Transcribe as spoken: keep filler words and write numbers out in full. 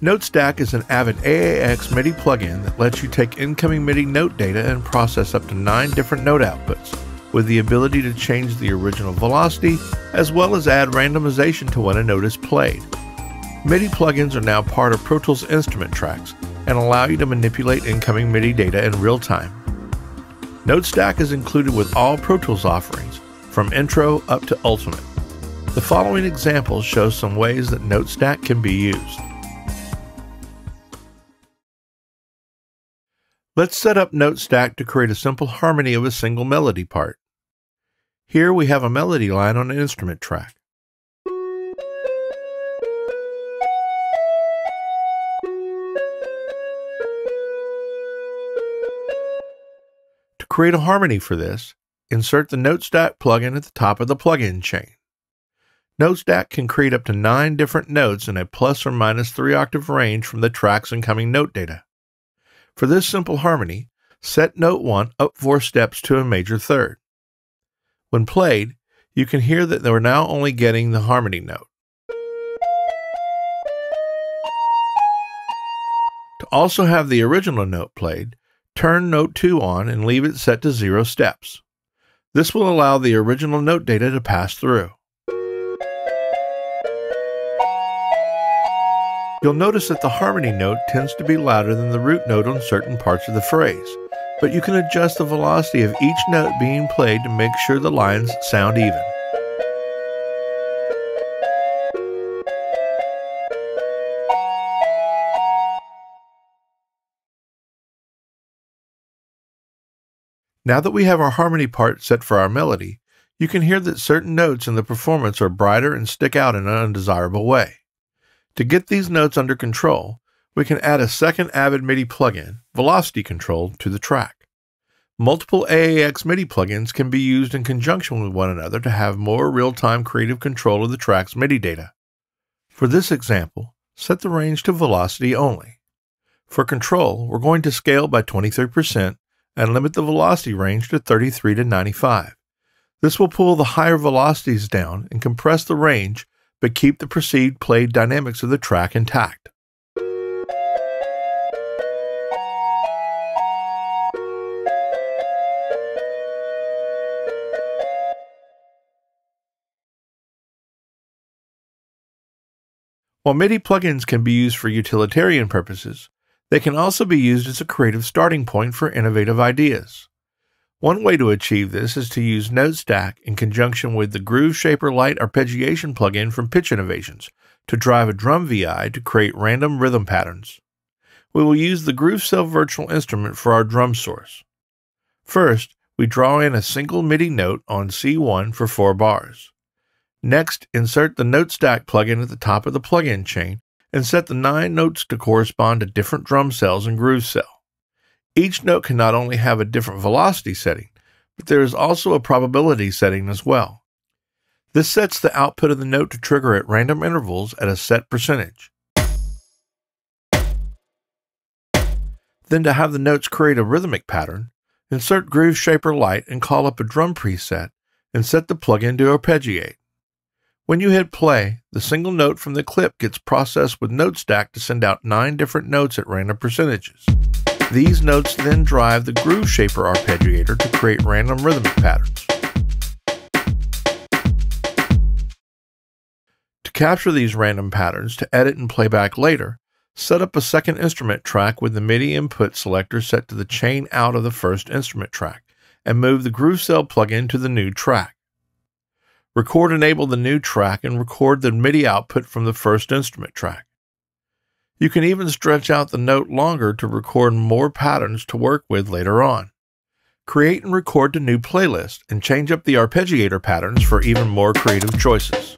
Note Stack is an Avid A A X MIDI plugin that lets you take incoming MIDI note data and process up to nine different note outputs, with the ability to change the original velocity as well as add randomization to when a note is played. MIDI plugins are now part of Pro Tools instrument tracks and allow you to manipulate incoming MIDI data in real time. Note Stack is included with all Pro Tools offerings, from Intro up to Ultimate. The following example shows some ways that Note Stack can be used. Let's set up Note Stack to create a simple harmony of a single melody part. Here we have a melody line on an instrument track. To create a harmony for this, insert the Note Stack plugin at the top of the plugin chain. Note Stack can create up to nine different notes in a plus or minus three octave range from the track's incoming note data. For this simple harmony, set note one up four steps to a major third. When played, you can hear that they are now only getting the harmony note. To also have the original note played, turn note two on and leave it set to zero steps. This will allow the original note data to pass through. You'll notice that the harmony note tends to be louder than the root note on certain parts of the phrase, but you can adjust the velocity of each note being played to make sure the lines sound even. Now that we have our harmony part set for our melody, you can hear that certain notes in the performance are brighter and stick out in an undesirable way. To get these notes under control, we can add a second Avid MIDI plugin, Velocity Control, to the track. Multiple A A X MIDI plugins can be used in conjunction with one another to have more real-time creative control of the track's MIDI data. For this example, set the range to velocity only. For control, we're going to scale by twenty-three percent and limit the velocity range to thirty-three to ninety-five. This will pull the higher velocities down and compress the range, but keep the perceived played dynamics of the track intact. While MIDI plugins can be used for utilitarian purposes, they can also be used as a creative starting point for innovative ideas. One way to achieve this is to use Note Stack in conjunction with the Groove Shaper Lite arpeggiation plugin from Pitch Innovations to drive a drum V I to create random rhythm patterns. We will use the Groove Cell virtual instrument for our drum source. First, we draw in a single MIDI note on C one for four bars. Next, insert the Note Stack plugin at the top of the plugin chain and set the nine notes to correspond to different drum cells in Groove Cell. Each note can not only have a different velocity setting, but there is also a probability setting as well. This sets the output of the note to trigger at random intervals at a set percentage. Then, to have the notes create a rhythmic pattern, insert Groove Shaper Lite and call up a drum preset and set the plugin to arpeggiate. When you hit play, the single note from the clip gets processed with Note Stack to send out nine different notes at random percentages. These notes then drive the Groove Shaper arpeggiator to create random rhythmic patterns. To capture these random patterns to edit and playback later, set up a second instrument track with the MIDI input selector set to the chain out of the first instrument track, and move the Groove Cell plugin to the new track. Record enable the new track and record the MIDI output from the first instrument track. You can even stretch out the note longer to record more patterns to work with later on. Create and record to new playlist and change up the arpeggiator patterns for even more creative choices.